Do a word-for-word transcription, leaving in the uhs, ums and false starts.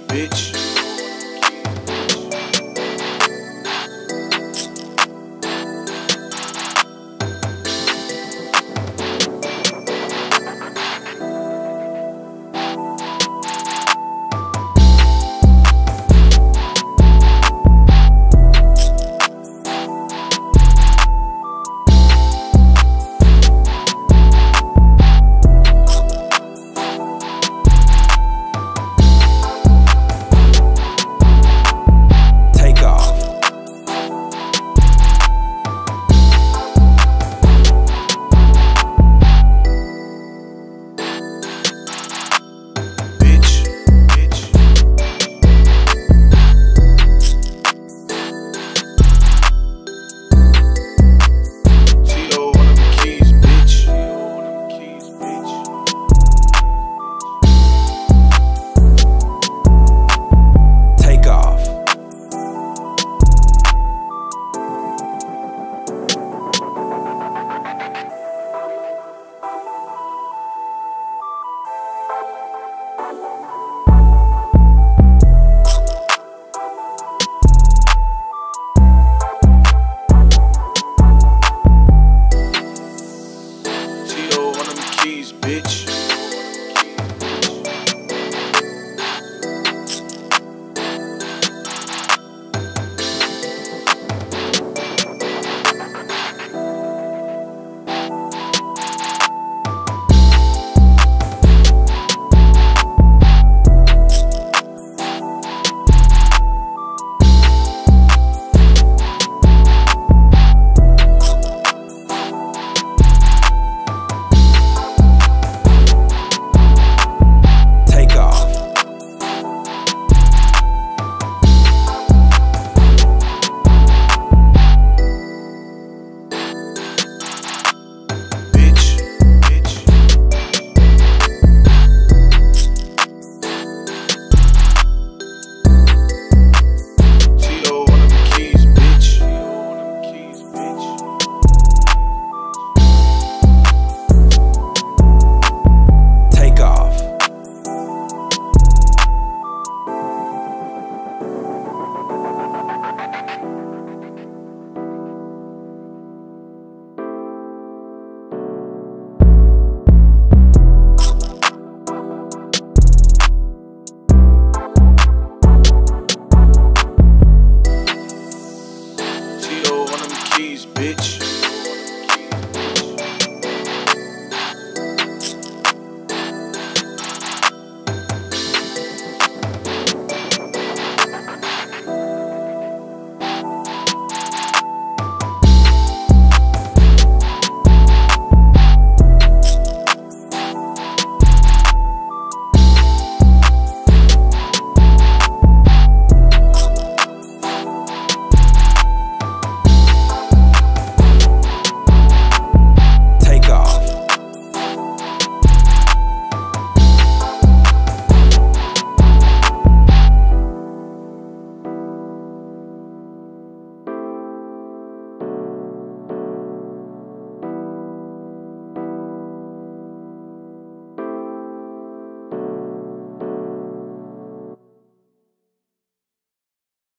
bitch.